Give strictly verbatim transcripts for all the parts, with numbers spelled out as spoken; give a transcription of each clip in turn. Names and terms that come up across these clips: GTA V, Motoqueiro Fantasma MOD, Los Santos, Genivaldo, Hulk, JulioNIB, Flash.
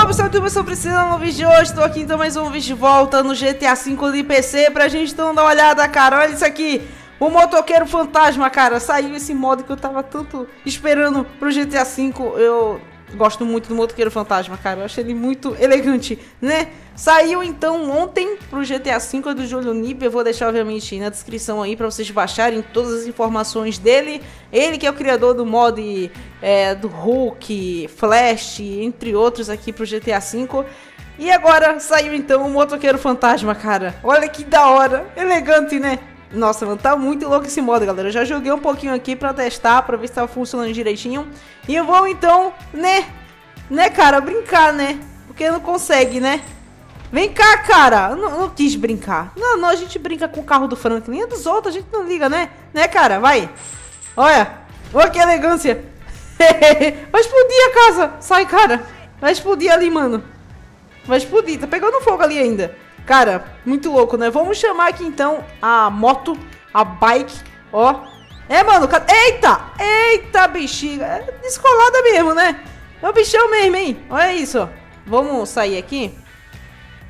Olá pessoal do YouTube, eu sou Priscila, no vídeo de hoje, tô aqui então mais um vídeo de volta no G T A cinco de P C pra gente então dar uma olhada, cara, olha isso aqui, o Motoqueiro Fantasma, cara, saiu esse modo que eu tava tanto esperando pro G T A cinco, eu gosto muito do Motoqueiro Fantasma, cara, eu achei ele muito elegante, né? Saiu então ontem pro G T A cinco do JulioNIB, eu vou deixar obviamente na descrição aí pra vocês baixarem todas as informações dele. Ele que é o criador do mod é, do Hulk, Flash, entre outros aqui pro G T A cinco. E agora saiu então o Motoqueiro Fantasma, cara, olha que da hora, elegante, né? Nossa, mano, tá muito louco esse modo, galera. Eu já joguei um pouquinho aqui pra testar, pra ver se tá funcionando direitinho. E eu vou então, né? Né, cara? Brincar, né? Porque não consegue, né? Vem cá, cara! Eu não, eu não quis brincar. Não, não, a gente brinca com o carro do Franklin. É dos outros, a gente não liga, né? Né, cara? Vai! Olha! Olha que elegância! Vai explodir a casa! Sai, cara! Vai explodir ali, mano! Vai explodir, tá pegando fogo ali ainda. Cara, muito louco, né? Vamos chamar aqui, então, a moto, a bike, ó. É, mano, cara... Eita! Eita, bexiga! É descolada mesmo, né? É o bichão mesmo, hein? Olha isso, ó. Vamos sair aqui.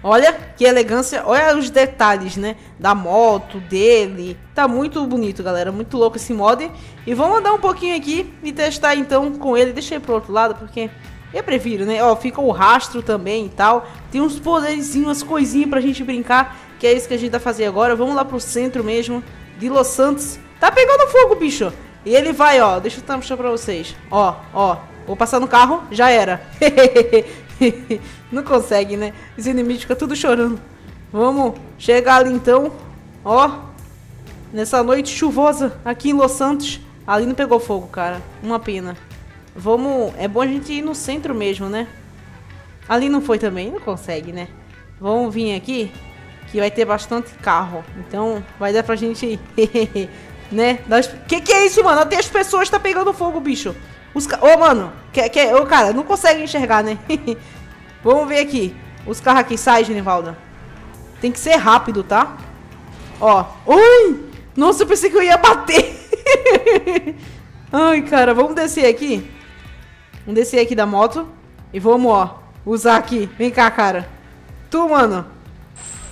Olha que elegância. Olha os detalhes, né? Da moto, dele. Tá muito bonito, galera. Muito louco esse mod. E vamos andar um pouquinho aqui e testar, então, com ele. Deixa ele pro outro lado, porque... eu prefiro, né? Ó, fica o rastro também e tal. Tem uns poderzinhos, umas coisinhas pra gente brincar, que é isso que a gente vai fazer agora. Vamos lá pro centro mesmo de Los Santos. Tá pegando fogo, bicho. E ele vai, ó. Deixa eu mostrar pra vocês. Ó, ó. Vou passar no carro. Já era. Não consegue, né? Os inimigos ficam tudo chorando. Vamos chegar ali, então. Ó. Nessa noite chuvosa aqui em Los Santos. Ali não pegou fogo, cara. Uma pena. Vamos... é bom a gente ir no centro mesmo, né? Ali não foi também, não consegue, né? Vamos vir aqui, que vai ter bastante carro. Então, vai dar pra gente ir, né? Das... Que que é isso, mano? Até as pessoas tá pegando fogo, bicho. Os ca... Ô, mano, que, que... ô, cara, não consegue enxergar, né? Vamos ver aqui. Os carros aqui, sai, Genivaldo. Tem que ser rápido, tá? Ó. Ui! Nossa, eu pensei que eu ia bater. Ai, cara, vamos descer aqui. Vamos descer aqui da moto. E vamos, ó, usar aqui. Vem cá, cara. Tu, mano.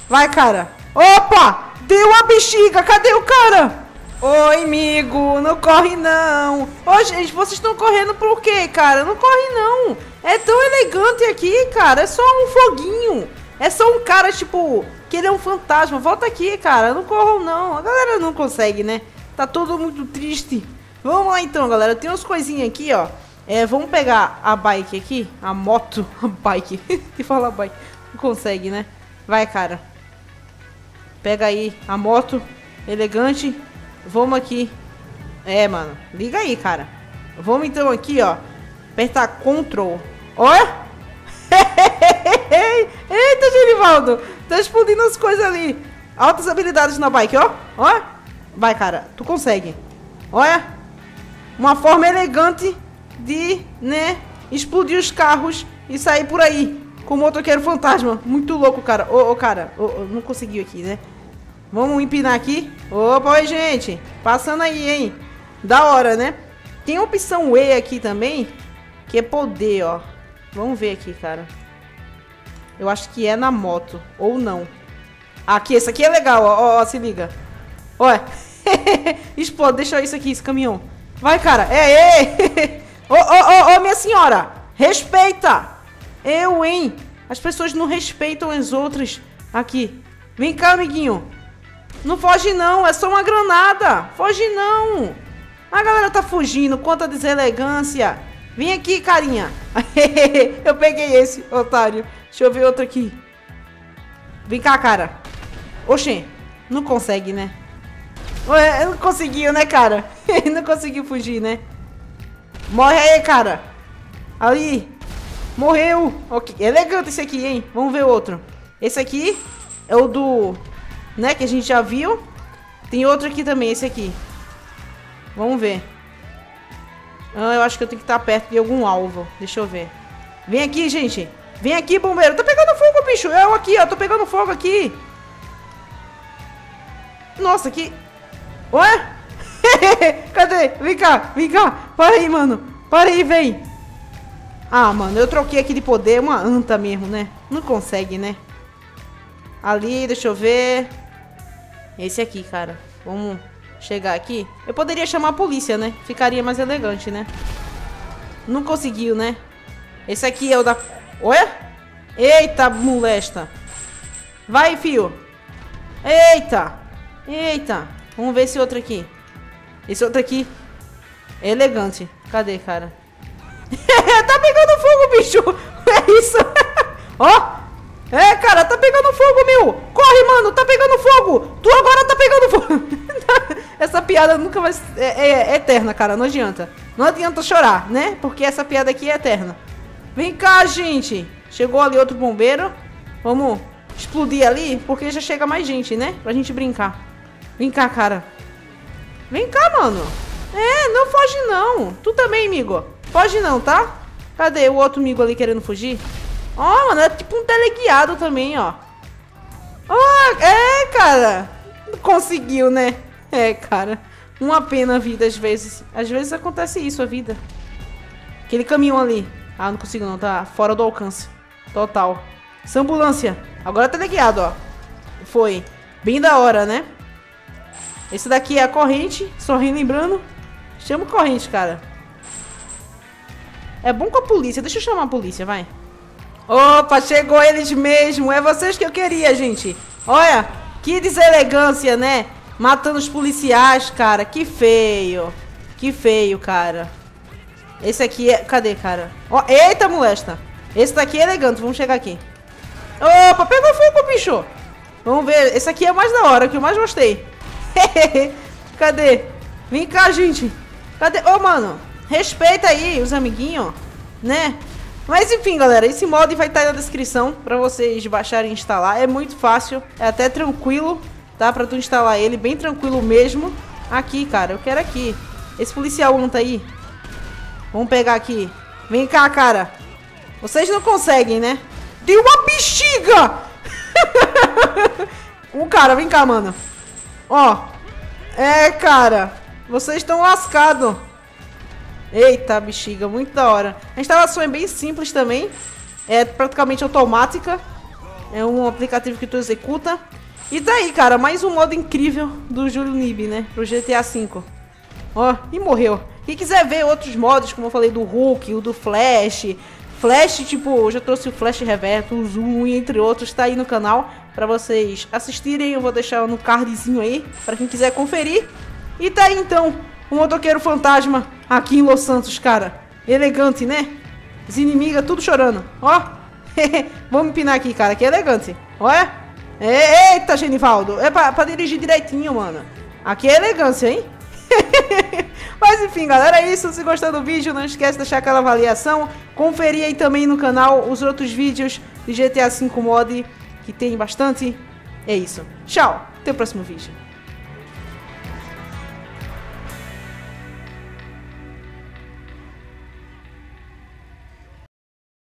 Vai, cara. Opa! Deu a bexiga. Cadê o cara? Oi, amigo. Não corre, não. Ô, gente, vocês estão correndo por quê, cara? Não corre, não. É tão elegante aqui, cara. É só um foguinho. É só um cara, tipo, que ele é um fantasma. Volta aqui, cara. Não corram, não. A galera não consegue, né? Tá todo muito triste. Vamos lá, então, galera. Tem umas coisinhas aqui, ó. É, vamos pegar a bike aqui. A moto. A bike. Que fala bike. Não consegue, né? Vai, cara. Pega aí a moto. Elegante. Vamos aqui. É, mano. Liga aí, cara. Vamos, então, aqui, ó. Apertar Ctrl. Olha! Eita, Genivaldo. Tá explodindo as coisas ali. Altas habilidades na bike, ó. Ó. Vai, cara. Tu consegue. Olha. Uma forma elegante de, né, explodir os carros e sair por aí com o Motoqueiro Fantasma. Muito louco, cara. Ô, ô, cara. Ô, ô, não conseguiu aqui, né? Vamos empinar aqui. Opa, oi, gente. Passando aí, hein? Da hora, né? Tem a opção E aqui também, que é poder, ó. Vamos ver aqui, cara. Eu acho que é na moto. Ou não. Aqui, esse aqui é legal, ó. Ó, ó, se liga. Olha. Explode. Deixa isso aqui, esse caminhão. Vai, cara. É, é. Ô, ô, ô, minha senhora. Respeita. Eu, hein. As pessoas não respeitam as outras. Aqui. Vem cá, amiguinho. Não foge, não. É só uma granada. Foge, não. A galera tá fugindo. Quanta deselegância. Vem aqui, carinha. Eu peguei esse, otário. Deixa eu ver outro aqui. Vem cá, cara. Oxê. Não consegue, né? Não conseguiu, né, cara? Não conseguiu fugir, né? Morre aí, cara. Ali. Morreu. Ok. Elegante esse aqui, hein? Vamos ver outro. Esse aqui é o do... né? Que a gente já viu. Tem outro aqui também, esse aqui. Vamos ver. Ah, eu acho que eu tenho que estar perto de algum alvo. Deixa eu ver. Vem aqui, gente. Vem aqui, bombeiro. Tá pegando fogo, bicho. Eu aqui, ó. Tô pegando fogo aqui. Nossa, que... Ué? Cadê? Vem cá, vem cá. Para aí, mano. Para aí, vem. Ah, mano, eu troquei aqui de poder. Uma anta mesmo, né? Não consegue, né? Ali, deixa eu ver. Esse aqui, cara. Vamos chegar aqui. Eu poderia chamar a polícia, né? Ficaria mais elegante, né? Não conseguiu, né? Esse aqui é o da... Olha! Eita, molesta! Vai, fio! Eita! Eita! Vamos ver esse outro aqui. Esse outro aqui é elegante. Cadê, cara? Tá pegando fogo, bicho! É isso! Ó! É, cara, tá pegando fogo, meu! Corre, mano! Tá pegando fogo! Tu agora tá pegando fogo! Essa piada nunca vai... É, é, é eterna, cara. Não adianta. Não adianta chorar, né? Porque essa piada aqui é eterna. Vem cá, gente! Chegou ali outro bombeiro. Vamos explodir ali, porque já chega mais gente, né? Pra gente brincar. Vem cá, cara. Vem cá, mano. É, não foge, não. Tu também, amigo. Foge não, tá? Cadê o outro amigo ali querendo fugir? Ó, oh, mano, é tipo um teleguiado também, ó. Ó, oh, é, cara. Conseguiu, né? É, cara. Uma pena a vida, às vezes. Às vezes acontece isso, a vida. Aquele caminhão ali. Ah, não consigo não, tá fora do alcance. Total. Essa ambulância. Agora teleguiado, ó. Foi. Bem da hora, né? Esse daqui é a corrente. Só relembrando. Chama corrente, cara. É bom com a polícia. Deixa eu chamar a polícia, vai. Opa, chegou eles mesmo. É vocês que eu queria, gente. Olha, que deselegância, né? Matando os policiais, cara. Que feio. Que feio, cara. Esse aqui é... Cadê, cara? Ó, oh, eita, molesta. Esse daqui é elegante. Vamos chegar aqui. Opa, pegou fogo, bicho. Vamos ver. Esse aqui é mais da hora, que eu mais gostei. Cadê? Vem cá, gente. Cadê? Ô, oh, mano. Respeita aí os amiguinhos, né? Mas enfim, galera, esse mod vai estar aí na descrição pra vocês baixarem e instalar. É muito fácil, é até tranquilo, tá? Pra tu instalar ele, bem tranquilo mesmo. Aqui, cara, eu quero aqui. Esse policial não tá aí. Vamos pegar aqui. Vem cá, cara. Vocês não conseguem, né? Tem uma bexiga! Um cara, vem cá, mano. Ó. É, cara. Vocês estão lascados. Eita, bexiga, muito da hora. A instalação é bem simples também. É praticamente automática. É um aplicativo que tu executa. E tá aí, cara, mais um modo incrível do JulioNIB, né? Pro G T A cinco. Ó, e morreu. Quem quiser ver outros mods, como eu falei, do Hulk, o do Flash. Flash, tipo, eu já trouxe o Flash Reverto, o Zoom, entre outros. Tá aí no canal pra vocês assistirem. Eu vou deixar no cardzinho aí, pra quem quiser conferir. E tá aí, então, o Motoqueiro Fantasma aqui em Los Santos, cara. Elegante, né? As inimigas tudo chorando. Ó. Vamos empinar aqui, cara. Que elegante. Olha. Eita, Genivaldo. É pra, pra dirigir direitinho, mano. Aqui é elegância, hein? Mas enfim, galera, é isso. Se gostou do vídeo, não esquece de deixar aquela avaliação. Conferir aí também no canal os outros vídeos de G T A cinco mod, que tem bastante. É isso. Tchau. Até o próximo vídeo.